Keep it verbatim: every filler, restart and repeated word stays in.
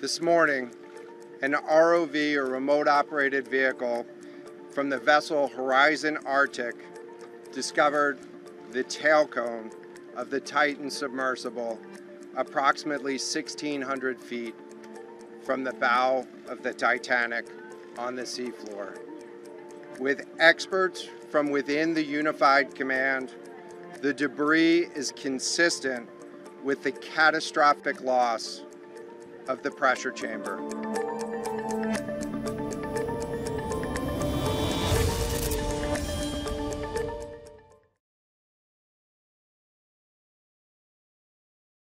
this morning an R O V, or remote operated vehicle, from the vessel Horizon Arctic discovered the tail cone of the Titan submersible approximately sixteen hundred feet from the bow of the Titanic on the seafloor. With experts from within the Unified Command, the debris is consistent with the catastrophic loss of the pressure chamber.